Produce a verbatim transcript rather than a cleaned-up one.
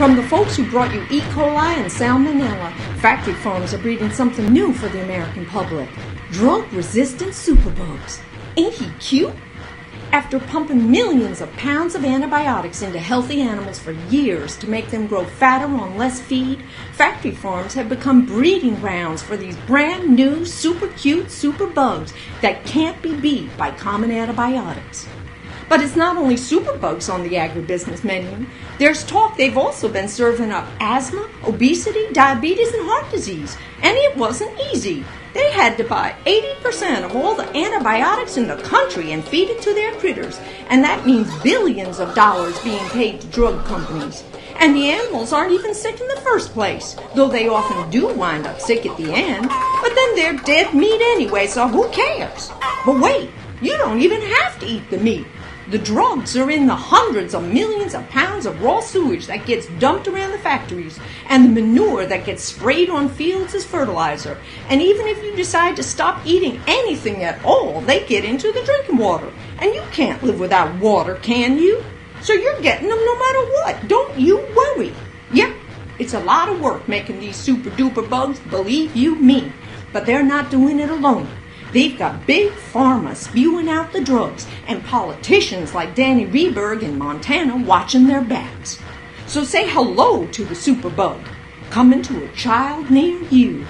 From the folks who brought you E. coli and Salmonella, factory farms are breeding something new for the American public. Drug-resistant superbugs. Ain't he cute? After pumping millions of pounds of antibiotics into healthy animals for years to make them grow fatter on less feed, factory farms have become breeding grounds for these brand new, super cute super bugs that can't be beat by common antibiotics. But it's not only superbugs on the agribusiness menu. There's talk they've also been serving up asthma, obesity, diabetes, and heart disease. And it wasn't easy. They had to buy eighty percent of all the antibiotics in the country and feed it to their critters. And that means billions of dollars being paid to drug companies. And the animals aren't even sick in the first place, though they often do wind up sick at the end. But then they're dead meat anyway, so who cares? But wait, you don't even have to eat the meat. The drugs are in the hundreds of millions of pounds of raw sewage that gets dumped around the factories, and the manure that gets sprayed on fields as fertilizer. And even if you decide to stop eating anything at all, they get into the drinking water. And you can't live without water, can you? So you're getting them no matter what. Don't you worry. Yep, it's a lot of work making these super-duper bugs, believe you me. But they're not doing it alone. They've got big pharma spewing out the drugs and politicians like Danny Reberg in Montana watching their backs. So say hello to the superbug coming to a child near you.